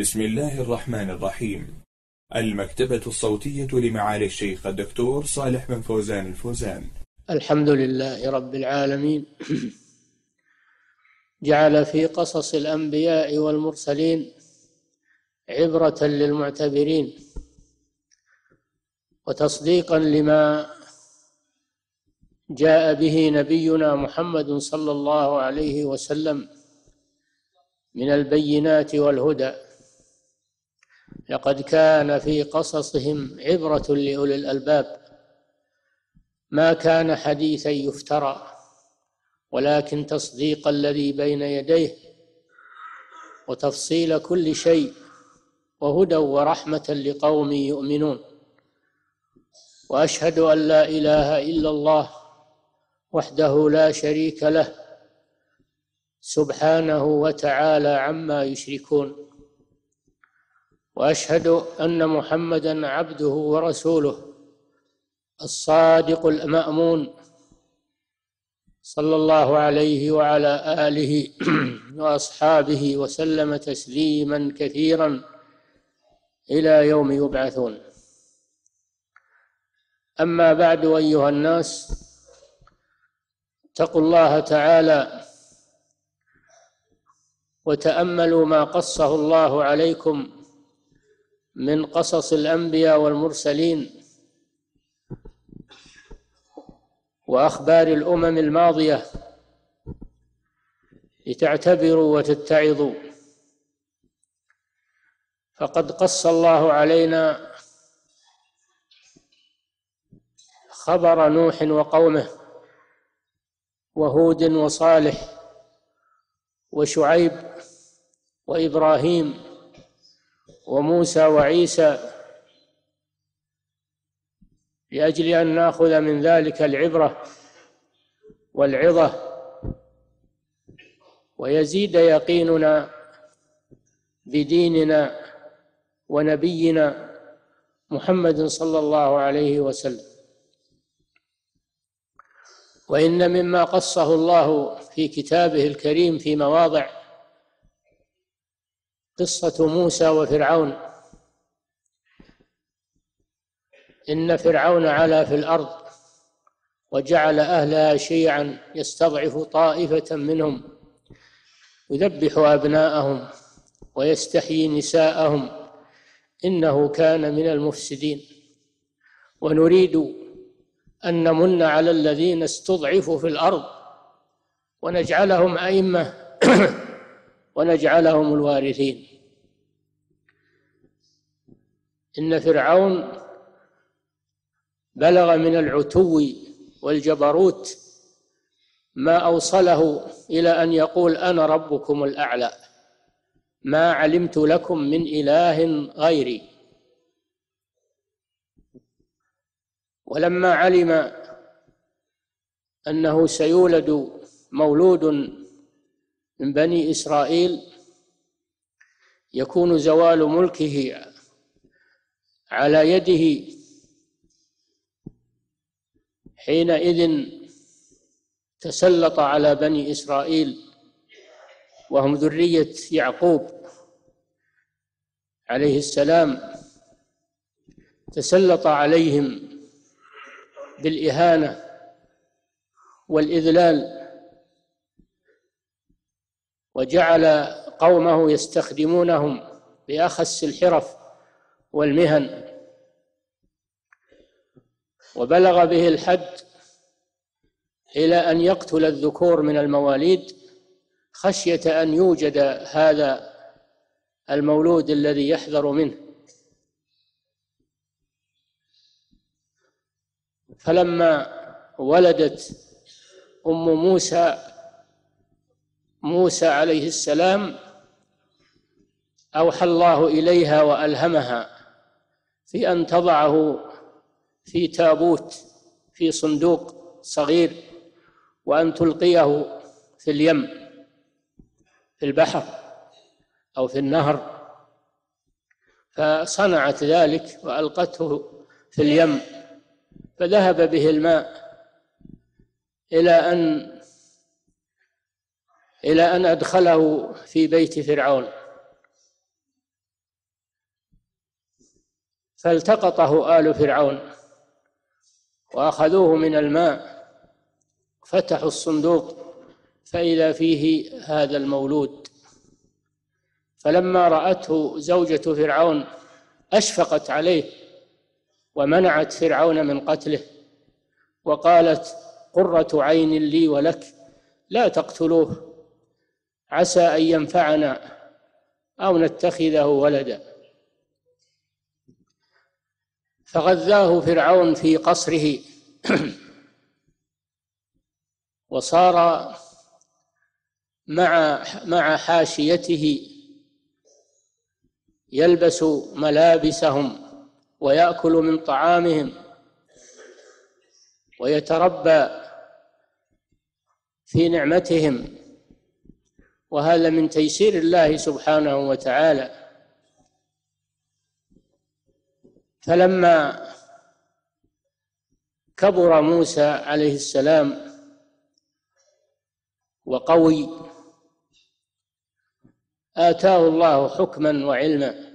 بسم الله الرحمن الرحيم. المكتبة الصوتية لمعالي الشيخ الدكتور صالح بن فوزان الفوزان. الحمد لله رب العالمين، جعل في قصص الأنبياء والمرسلين عبرة للمعتبرين وتصديقا لما جاء به نبينا محمد صلى الله عليه وسلم من البينات والهدى. لقد كان في قصصهم عبرة لأولي الألباب، ما كان حديثا يفترى ولكن تصديق الذي بين يديه وتفصيل كل شيء وهدى ورحمة لقوم يؤمنون. وأشهد أن لا إله إلا الله وحده لا شريك له سبحانه وتعالى عما يشركون، وأشهد أن محمدًا عبده ورسوله الصادق المأمون صلى الله عليه وعلى آله وأصحابه وسلم تسليمًا كثيرًا إلى يوم يبعثون. أما بعد، أيها الناس، اتقوا الله تعالى وتأملوا ما قصه الله عليكم من قصص الأنبياء والمرسلين وأخبار الأمم الماضية لتعتبروا وتتعظوا، فقد قص الله علينا خبر نوح وقومه وهود وصالح وشعيب وإبراهيم وموسى وعيسى، لأجل أن نأخذ من ذلك العبرة والعظة ويزيد يقيننا بديننا ونبينا محمد صلى الله عليه وسلم. وإن مما قصه الله في كتابه الكريم في مواضع قصة موسى وفرعون. إن فرعون علا في الأرض وجعل أهلها شيعا يستضعف طائفة منهم، يذبح أبناءهم ويستحيي نساءهم، إنه كان من المفسدين. ونريد أن نمن على الذين استضعفوا في الأرض ونجعلهم أئمة ونجعلهم الوارثين. إن فرعون بلغ من العتو والجبروت ما أوصله إلى أن يقول أنا ربكم الأعلى، ما علمت لكم من إله غيري. ولما علم أنه سيولد مولود من بني إسرائيل يكون زوال ملكه على يده، حينئذ تسلط على بني إسرائيل وهم ذرية يعقوب عليه السلام، تسلط عليهم بالإهانة والإذلال وجعل قومه يستخدمونهم بأخس الحرف والمهن، وبلغ به الحد إلى أن يقتل الذكور من المواليد خشية أن يوجد هذا المولود الذي يحذر منه. فلما ولدت أم موسى عليه السلام أوحى الله إليها وألهمها في أن تضعه في تابوت، في صندوق صغير، وأن تلقيه في اليم، في البحر أو في النهر. فصنعت ذلك وألقته في اليم، فذهب به الماء إلى أن أدخله في بيت فرعون. فالتقطه آل فرعون وأخذوه من الماء، فتحوا الصندوق فإذا فيه هذا المولود. فلما رأته زوجة فرعون أشفقت عليه ومنعت فرعون من قتله، وقالت: قرة عين لي ولك، لا تقتلوه عسى أن ينفعنا أو نتخذه ولدا. فغذاه فرعون في قصره وصار مع حاشيته يلبس ملابسهم ويأكل من طعامهم ويتربى في نعمتهم، وهذا من تيسير الله سبحانه وتعالى. فلما كبر موسى عليه السلام وقوي آتاه الله حكما وعلما،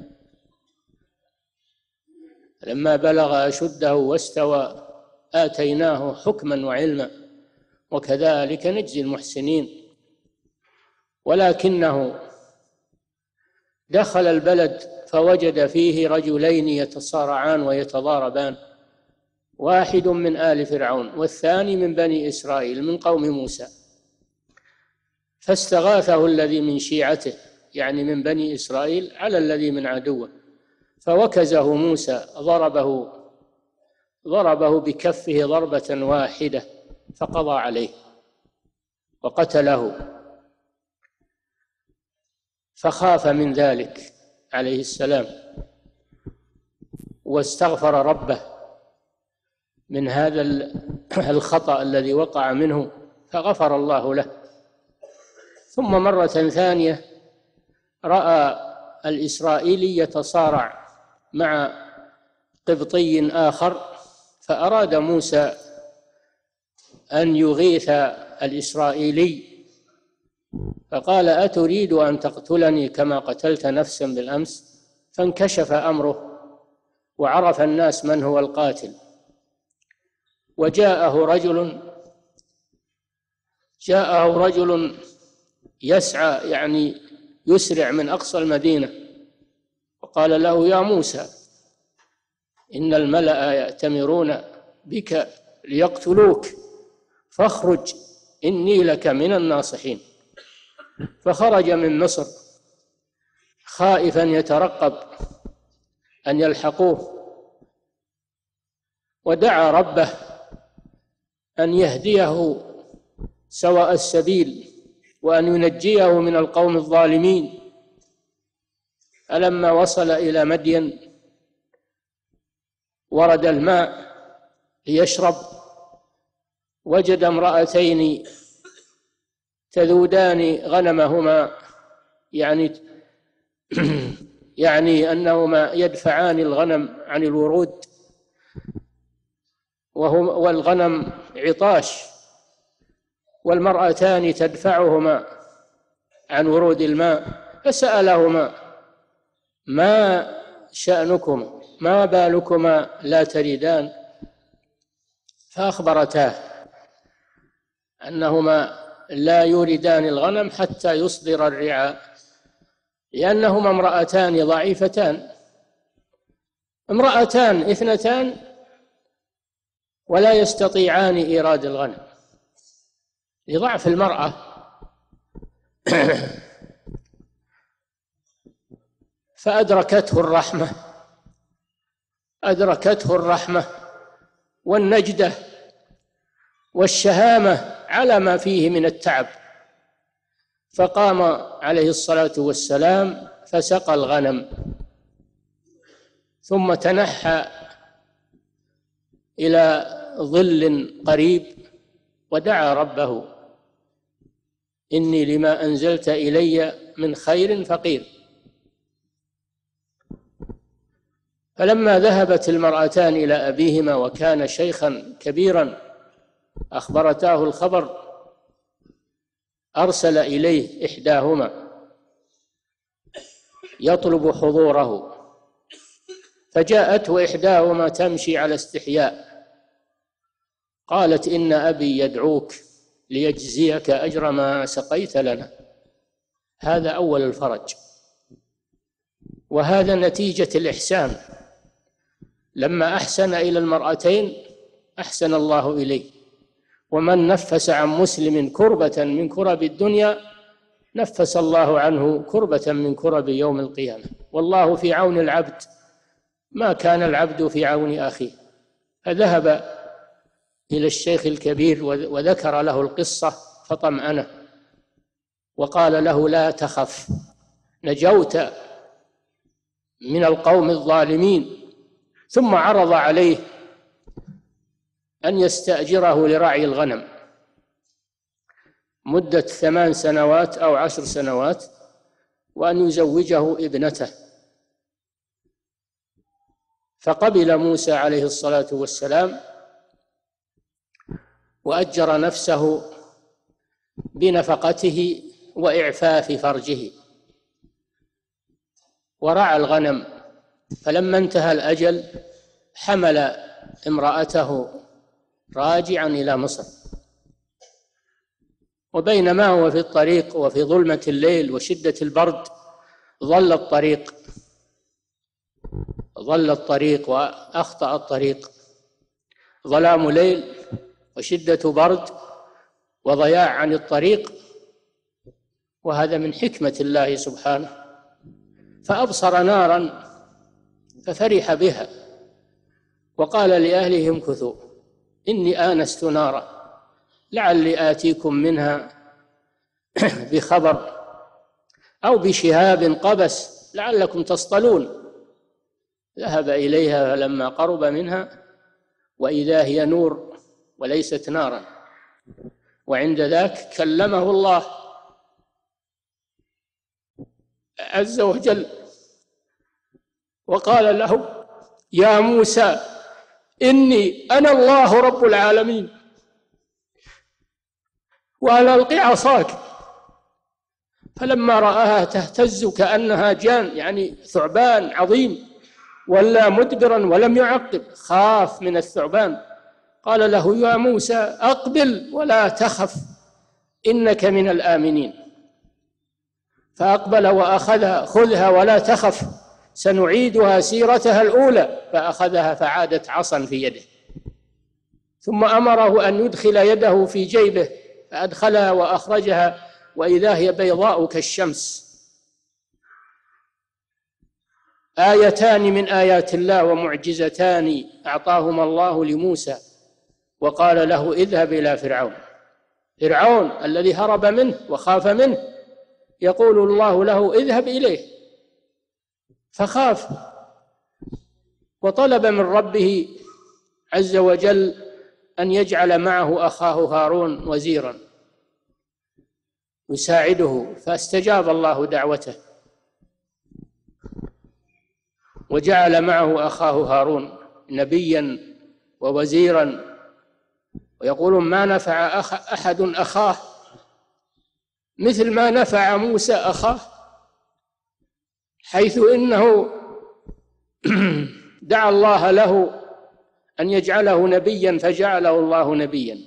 لما بلغ أشده واستوى آتيناه حكما وعلما، وكذلك نجزي المحسنين. ولكنه دخل البلد فوجد فيه رجلين يتصارعان ويتضاربان، واحد من آل فرعون والثاني من بني إسرائيل من قوم موسى. فاستغاثه الذي من شيعته يعني من بني إسرائيل على الذي من عدوه، فوكزه موسى، ضربه بكفه ضربة واحدة فقضى عليه وقتله. فخاف من ذلك عليه السلام واستغفر ربه من هذا الخطأ الذي وقع منه، فغفر الله له. ثم مرة ثانية رأى الإسرائيلي يتصارع مع قبطي آخر، فأراد موسى أن يغيث الإسرائيلي، فقال: أتريد أن تقتلني كما قتلت نفسا بالأمس؟ فانكشف أمره وعرف الناس من هو القاتل. وجاءه رجل يسعى يعني يسرع من أقصى المدينة، وقال له: يا موسى إن الملأ يأتمرون بك ليقتلوك، فاخرج إني لك من الناصحين. فخرج من مصر خائفا يترقب أن يلحقوه، ودعا ربه أن يهديه سواء السبيل وأن ينجيه من القوم الظالمين. فلما وصل إلى مدين ورد الماء ليشرب، وجد امرأتين تذودان غنمهما، يعني أنهما يدفعان الغنم عن الورود، والغنم عطاش، والمرأتان تدفعهما عن ورود الماء. فسألهما: ما شأنكما؟ ما بالكما لا تريدان؟ فأخبرتاه أنهما لا يريدان الغنم حتى يصدر الرعاء، لأنهما امرأتان ضعيفتان، امرأتان اثنتان ولا يستطيعان إيراد الغنم لضعف المرأة. فأدركته الرحمة والنجدة والشهامة على ما فيه من التعب، فقام عليه الصلاة والسلام فسقى الغنم، ثم تنحى إلى ظل قريب ودعا ربه: إني لما أنزلت إلي من خير فقير. فلما ذهبت المرأتان إلى أبيهما وكان شيخا كبيرا أخبرتاه الخبر، أرسل إليه إحداهما يطلب حضوره، فجاءته إحداهما تمشي على استحياء قالت إن أبي يدعوك ليجزيك أجر ما سقيت لنا. هذا أول الفرج، وهذا نتيجة الإحسان، لما أحسن إلى المرأتين أحسن الله إليه. ومن نفس عن مسلم كربة من كرب الدنيا نفس الله عنه كربة من كرب يوم القيامة. والله في عون العبد ما كان العبد في عون أخيه. فذهب إلى الشيخ الكبير وذكر له القصة فطمأنه وقال له لا تخف، نجوت من القوم الظالمين. ثم عرض عليه أن يستأجره لراعي الغنم مدة 8 سنوات أو 10 سنوات، وأن يزوجه ابنته. فقبل موسى عليه الصلاة والسلام وأجر نفسه بنفقته وإعفاف فرجه ورعى الغنم. فلما انتهى الأجل حمل امرأته راجعا إلى مصر. وبينما هو في الطريق وفي ظلمة الليل وشدة البرد ظل الطريق وأخطأ الطريق، ظلام ليل وشدة برد وضياع عن الطريق، وهذا من حكمة الله سبحانه. فأبصر نارا ففرح بها وقال لأهلهم امكثوا إني آنست نارا لعلي آتيكم منها بخبر أو بشهاب قبس لعلكم تصطلون. ذهب إليها فلما قرب منها وإذا هي نور وليست نارا. وعند ذاك كلمه الله عز وجل وقال له يا موسى إني أنا الله رب العالمين وأن ألق عصاك. فلما رآها تهتز كأنها جان يعني ثعبان عظيم ولا مدبرا ولم يعقب، خاف من الثعبان. قال له يا موسى أقبل ولا تخف إنك من الآمنين. فأقبل وأخذها، خذها ولا تخف سنعيدها سيرتها الأولى. فأخذها فعادت عصا في يده، ثم أمره أن يدخل يده في جيبه فأدخلها وأخرجها وإذا هي بيضاء كالشمس. آيتان من آيات الله ومعجزتان أعطاهما الله لموسى. وقال له اذهب إلى فرعون الذي هرب منه وخاف منه، يقول الله له اذهب إليه. فخاف وطلب من ربه عز وجل أن يجعل معه أخاه هارون وزيرا يساعده، فاستجاب الله دعوته وجعل معه أخاه هارون نبيا ووزيرا. ويقولون ما نفع أحد أخاه مثل ما نفع موسى أخاه، حيث إنه دعا الله له أن يجعله نبيا فجعله الله نبيا.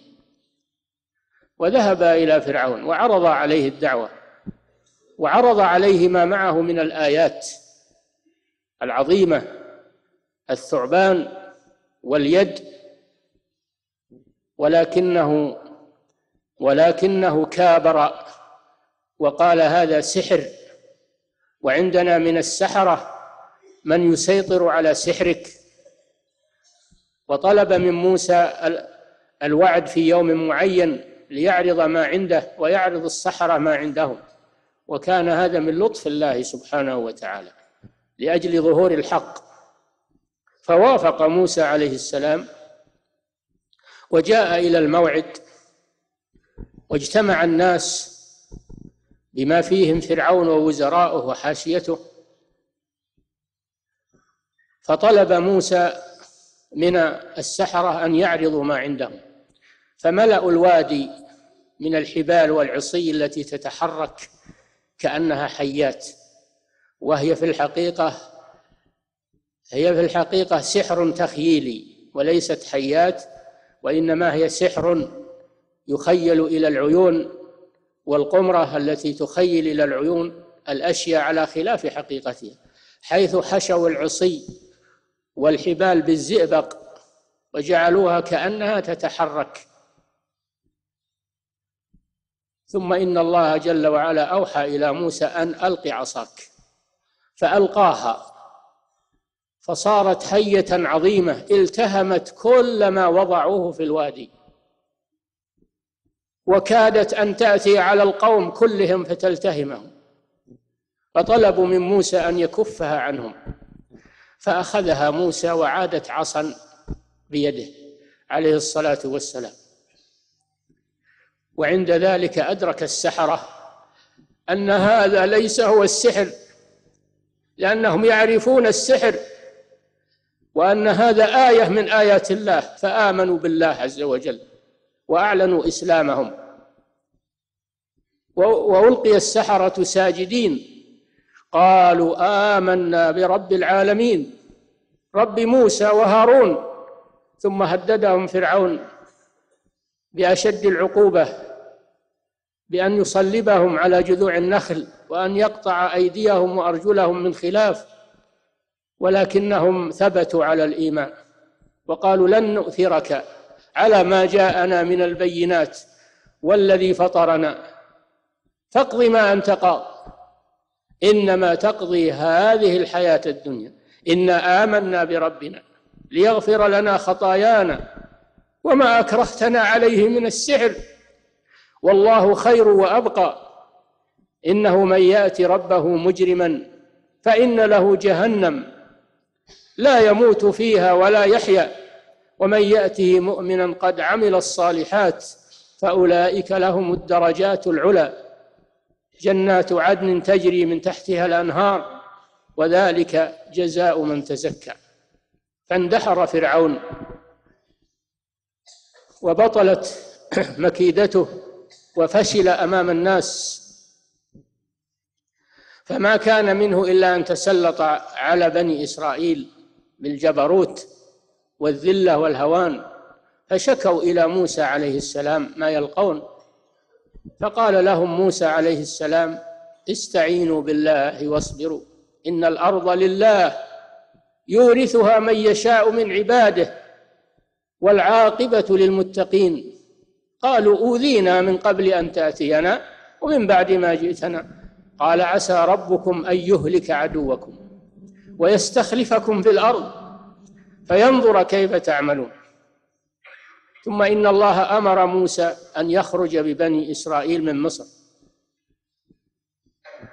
وذهب إلى فرعون وعرض عليه الدعوة وعرض عليه ما معه من الآيات العظيمة، الثعبان واليد، ولكنه كابر وقال هذا سحر وعندنا من السحرة من يسيطر على سحرك. وطلب من موسى الوعد في يوم معين ليعرض ما عنده ويعرض السحرة ما عندهم. وكان هذا من لطف الله سبحانه وتعالى لأجل ظهور الحق. فوافق موسى عليه السلام وجاء إلى الموعد، واجتمع الناس بما فيهم فرعون ووزراؤه وحاشيته. فطلب موسى من السحرة أن يعرضوا ما عندهم، فملأوا الوادي من الحبال والعصي التي تتحرك كأنها حيات، وهي في الحقيقة هي في الحقيقة سحر تخييلي وليست حيات، وإنما هي سحر يخيل إلى العيون والقمرة التي تخيل إلى العيون الأشياء على خلاف حقيقتها، حيث حشوا العصي والحبال بالزئبق وجعلوها كأنها تتحرك. ثم إن الله جل وعلا أوحى إلى موسى أن ألق عصاك، فألقاها فصارت حية عظيمة التهمت كل ما وضعوه في الوادي، وكادت أن تأتي على القوم كلهم فتلتهمهم، فطلبوا من موسى أن يكفها عنهم، فأخذها موسى وعادت عصا بيده عليه الصلاة والسلام. وعند ذلك أدرك السحرة أن هذا ليس هو السحر، لأنهم يعرفون السحر وأن هذا آية من آيات الله، فآمنوا بالله عز وجل وأعلنوا إسلامهم، وألقي السحرة ساجدين قالوا آمنا برب العالمين رب موسى وهارون. ثم هددهم فرعون بأشد العقوبة بأن يصلبهم على جذوع النخل وأن يقطع أيديهم وأرجلهم من خلاف، ولكنهم ثبتوا على الإيمان وقالوا لن نؤثرك على ما جاءنا من البينات والذي فطرنا فاقض ما أنت قاض إنما تقضي هذه الحياة الدنيا إنا آمنا بربنا ليغفر لنا خطايانا وما أكرهتنا عليه من السحر والله خير وأبقى إنه من يأتي ربه مجرما فإن له جهنم لا يموت فيها ولا يحيا ومن يأته مؤمنا قد عمل الصالحات فأولئك لهم الدرجات العلى جنات عدن تجري من تحتها الأنهار وذلك جزاء من تزكى. فاندحر فرعون وبطلت مكيدته وفشل أمام الناس، فما كان منه إلا أن تسلط على بني إسرائيل بالجبروت والذلة والهوان، فشكوا إلى موسى عليه السلام ما يلقون، فقال لهم موسى عليه السلام استعينوا بالله واصبروا إن الأرض لله يورثها من يشاء من عباده والعاقبة للمتقين قالوا أوذينا من قبل أن تأتينا ومن بعد ما جئتنا قال عسى ربكم أن يهلك عدوكم ويستخلفكم في الأرض فينظر كيف تعملون. ثم إن الله أمر موسى أن يخرج ببني إسرائيل من مصر،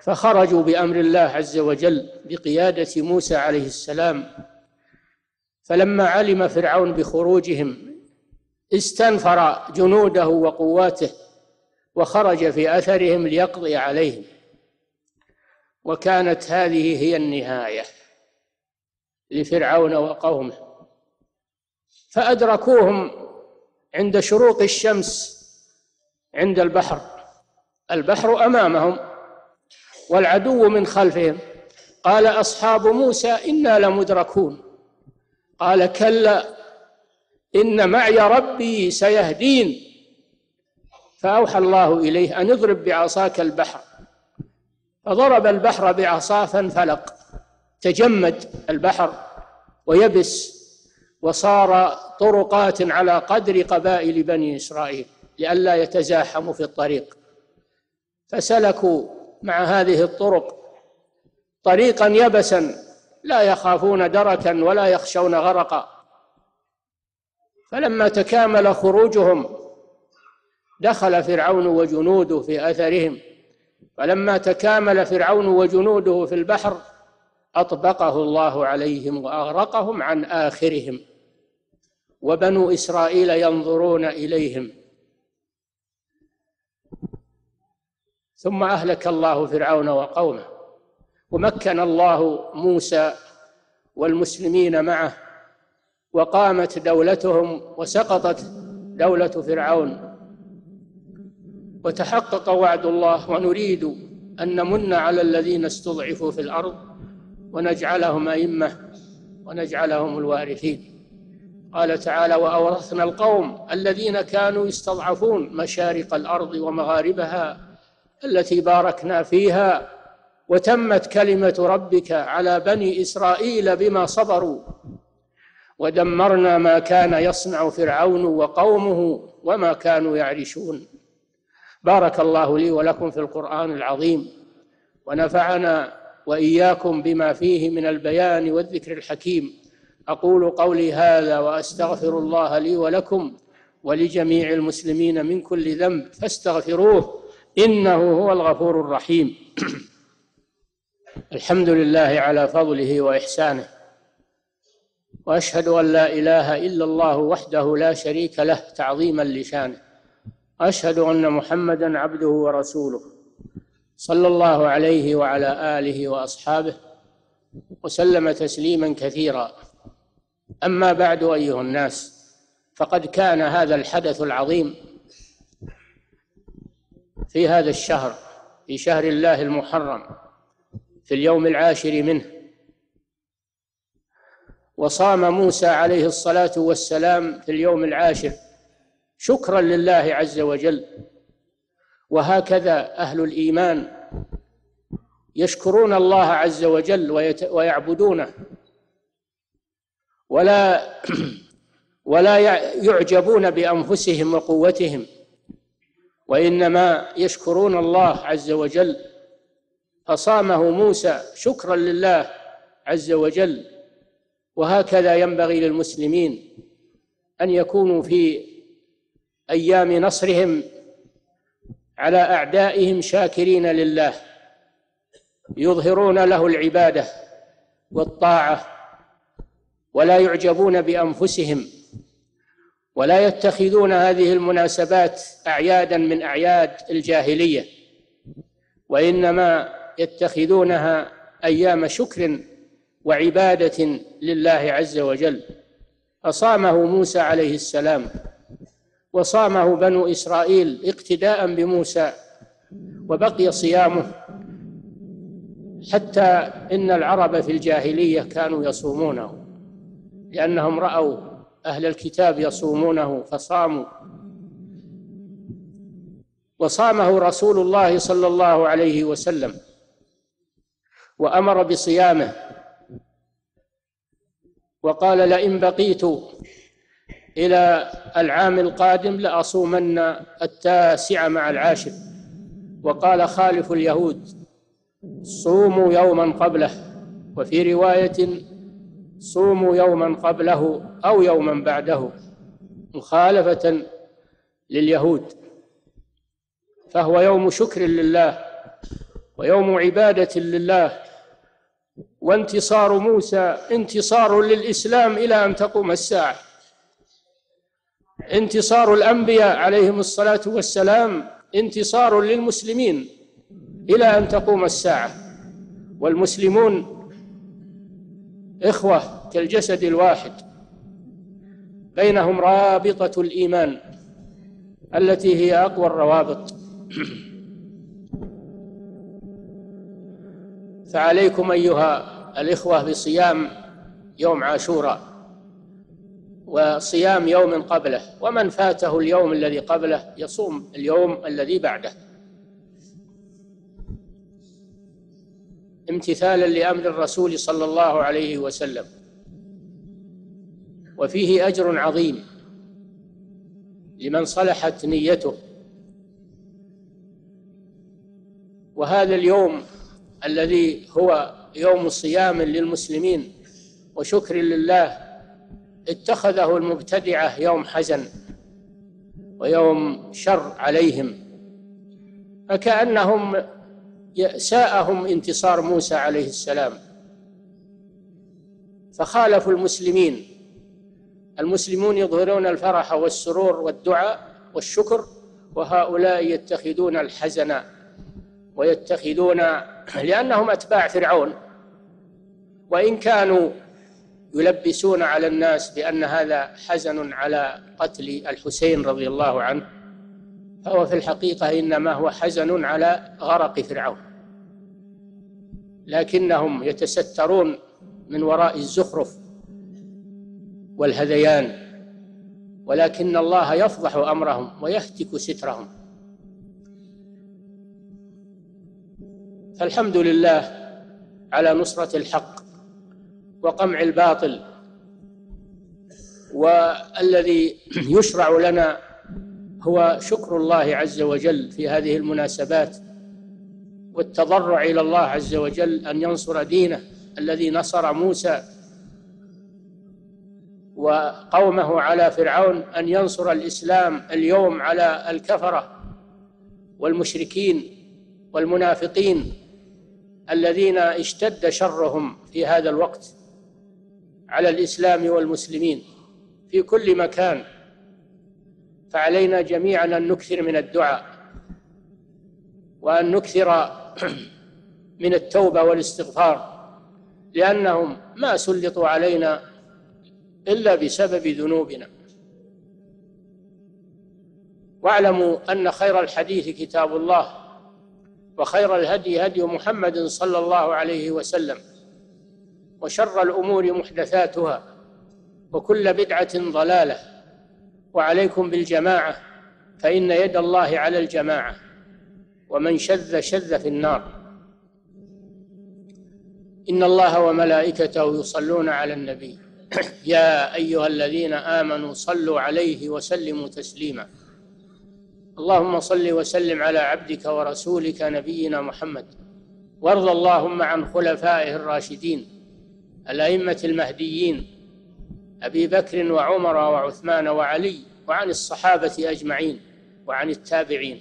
فخرجوا بأمر الله عز وجل بقيادة موسى عليه السلام. فلما علم فرعون بخروجهم استنفر جنوده وقواته وخرج في أثرهم ليقضي عليهم، وكانت هذه هي النهاية لفرعون وقومه. فأدركوهم عند شروق الشمس عند البحر، البحر أمامهم والعدو من خلفهم. قال أصحاب موسى إنا لمدركون قال كلا إن معي ربي سيهدين. فأوحى الله إليه أن اضرب بعصاك البحر، فضرب البحر بعصاه فانفلق، تجمد البحر ويبس وصار طرقات على قدر قبائل بني إسرائيل لئلا يتزاحموا في الطريق، فسلكوا مع هذه الطرق طريقا يبسا لا يخافون دركا ولا يخشون غرقا. فلما تكامل خروجهم دخل فرعون وجنوده في أثرهم، فلما تكامل فرعون وجنوده في البحر أطبقه الله عليهم وأغرقهم عن آخرهم وبنو إسرائيل ينظرون إليهم. ثم أهلك الله فرعون وقومه، ومكن الله موسى والمسلمين معه، وقامت دولتهم وسقطت دولة فرعون، وتحقق وعد الله ونريد أن نمن على الذين استضعفوا في الأرض ونجعلهم أئمة ونجعلهم الوارثين. قال تعالى: وأورثنا القوم الذين كانوا يستضعفون مشارق الأرض ومغاربها التي باركنا فيها وتمت كلمة ربك على بني إسرائيل بما صبروا ودمرنا ما كان يصنع فرعون وقومه وما كانوا يعرشون. بارك الله لي ولكم في القرآن العظيم، ونفعنا وإياكم بما فيه من البيان والذكر الحكيم. أقول قولي هذا وأستغفر الله لي ولكم ولجميع المسلمين من كل ذنب فاستغفروه إنه هو الغفور الرحيم. الحمد لله على فضله وإحسانه، وأشهد أن لا إله إلا الله وحده لا شريك له تعظيما لشانه، أشهد أن محمدا عبده ورسوله صلى الله عليه وعلى آله وأصحابه وسلم تسليما كثيرا. أما بعد، أيها الناس، فقد كان هذا الحدث العظيم في هذا الشهر، في شهر الله المحرم، في اليوم العاشر منه. وصام موسى عليه الصلاة والسلام في اليوم العاشر شكرا لله عز وجل. وهكذا أهل الإيمان يشكرون الله عز وجل ويعبدونه، ولا يعجبون بأنفسهم وقوتهم، وإنما يشكرون الله عز وجل. فصامه موسى شكرا لله عز وجل. وهكذا ينبغي للمسلمين أن يكونوا في أيام نصرهم على أعدائهم شاكرين لله، يظهرون له العبادة والطاعة، ولا يعجبون بأنفسهم، ولا يتخذون هذه المناسبات أعيادا من أعياد الجاهلية، وإنما يتخذونها أيام شكر وعبادة لله عز وجل. فصامه موسى عليه السلام، وصامه بنو إسرائيل اقتداء بموسى، وبقي صيامه حتى إن العرب في الجاهلية كانوا يصومونه، لأنهم رأوا أهل الكتاب يصومونه فصاموا. وصامه رسول الله صلى الله عليه وسلم وأمر بصيامه، وقال: لئن بقيت إلى العام القادم لأصومن التاسع مع العاشر. وقال خالف اليهود: صوموا يوما قبله، وفي رواية: صوموا يوما قبله أو يوما بعده، مخالفة لليهود. فهو يوم شكر لله ويوم عبادة لله. وانتصار موسى انتصار للإسلام إلى أن تقوم الساعة، انتصار الأنبياء عليهم الصلاة والسلام انتصار للمسلمين إلى أن تقوم الساعة. والمسلمون إخوة كالجسد الواحد، بينهم رابطة الإيمان التي هي أقوى الروابط. فعليكم أيها الإخوة بصيام يوم عاشوراء وصيام يوم قبله، ومن فاته اليوم الذي قبله يصوم اليوم الذي بعده، امتثالا لأمر الرسول صلى الله عليه وسلم. وفيه أجر عظيم لمن صلحت نيته. وهذا اليوم الذي هو يوم صيام للمسلمين وشكر لله، اتخذه المبتدعة يوم حزن ويوم شر عليهم، فكأنهم يأساءهم انتصار موسى عليه السلام، فخالفوا المسلمين. المسلمون يظهرون الفرح والسرور والدعاء والشكر، وهؤلاء يتخذون الحزن ويتخذون، لأنهم أتباع فرعون، وإن كانوا يلبسون على الناس بأن هذا حزن على قتل الحسين رضي الله عنه، فهو في الحقيقة إنما هو حزن على غرق فرعون، لكنهم يتسترون من وراء الزخرف والهذيان، ولكن الله يفضح أمرهم ويهتك سترهم. فالحمد لله على نصرة الحق وقمع الباطل، والذي يشرع لنا هو شكر الله عز وجل في هذه المناسبات، والتضرع إلى الله عز وجل أن ينصر دينه الذي نصر موسى وقومه على فرعون، أن ينصر الإسلام اليوم على الكفرة والمشركين والمنافقين الذين اشتد شرهم في هذا الوقت على الإسلام والمسلمين في كل مكان. فعلينا جميعا أن نكثر من الدعاء، وأن نكثر من التوبة والاستغفار، لأنهم ما سلطوا علينا إلا بسبب ذنوبنا. واعلموا أن خير الحديث كتاب الله، وخير الهدي هدي محمد صلى الله عليه وسلم، وشر الأمور محدثاتها، وكل بدعة ضلالة. وعليكم بالجماعة، فإن يد الله على الجماعة، ومن شذ شذ في النار. إن الله وملائكته يصلون على النبي يا أيها الذين آمنوا صلوا عليه وسلموا تسليما. اللهم صل وسلم على عبدك ورسولك نبينا محمد، وارض اللهم عن خلفائه الراشدين الأئمة المهديين أبي بكر وعمر وعثمان وعلي، وعن الصحابة أجمعين، وعن التابعين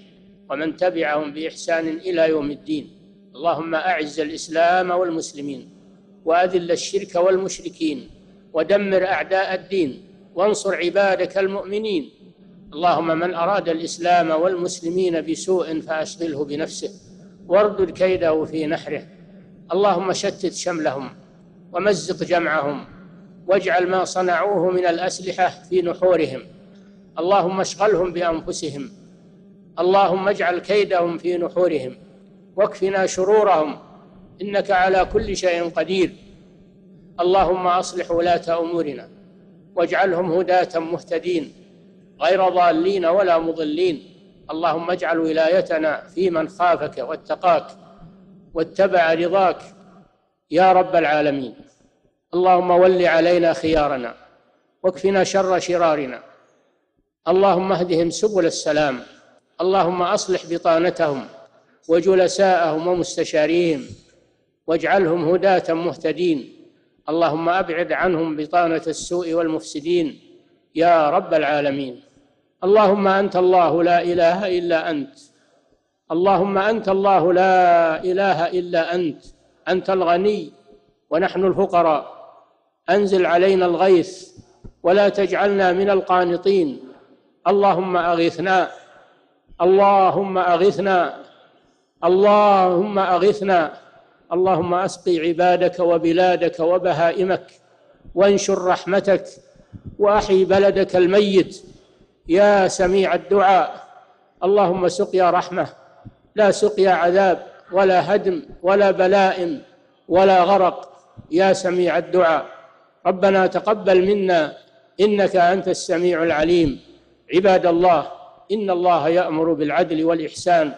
ومن تبعهم بإحسان إلى يوم الدين. اللهم أعز الإسلام والمسلمين، وأذل الشرك والمشركين، ودمر أعداء الدين، وانصر عبادك المؤمنين. اللهم من أراد الإسلام والمسلمين بسوء فأشغله بنفسه، واردد كيده في نحره. اللهم شتت شملهم، ومزق جمعهم، واجعل ما صنعوه من الأسلحة في نحورهم. اللهم اشغلهم بأنفسهم، اللهم اجعل كيدهم في نحورهم، واكفنا شرورهم، إنك على كل شيء قدير. اللهم أصلح ولاة أمورنا، واجعلهم هداة مهتدين، غير ضالين ولا مضلين. اللهم اجعل ولايتنا في من خافك واتقاك واتبع رضاك يا رب العالمين. اللهم ول علينا خيارنا، واكفنا شر شرارنا. اللهم اهدهم سبل السلام. اللهم أصلح بطانتهم وجلساءهم ومستشاريهم، واجعلهم هداة مهتدين. اللهم أبعد عنهم بطانة السوء والمفسدين يا رب العالمين. اللهم أنت الله لا إله إلا أنت، اللهم أنت الله لا إله إلا أنت، أنت الغني ونحن الفقراء، أنزل علينا الغيث ولا تجعلنا من القانطين. اللهم أغثنا، اللهم أغثنا، اللهم أغثنا. اللهم أسقي عبادك وبلادك وبهائمك، وانشر رحمتك، وأحي بلدك الميت يا سميع الدعاء. اللهم سقيا رحمة، لا سقيا عذاب ولا هدم ولا بلاء ولا غرق يا سميع الدعاء. ربنا تقبل منا، إنك أنت السميع العليم. عباد الله، إن الله يأمر بالعدل والإحسان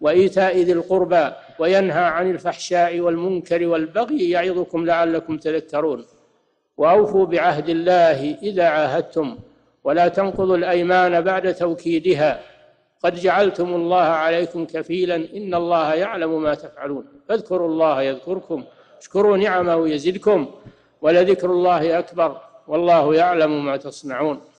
وإيتاء ذي القربى، وينهى عن الفحشاء والمنكر والبغي يعظكم لعلكم تذكرون. وأوفوا بعهد الله إذا عاهدتم، ولا تنقضوا الأيمان بعد توكيدها، قد جعلتم الله عليكم كفيلا، إن الله يعلم ما تفعلون. فاذكروا الله يذكركم، اشكروا نعمه يزدكم، ولذكر الله أكبر، والله يعلم ما تصنعون.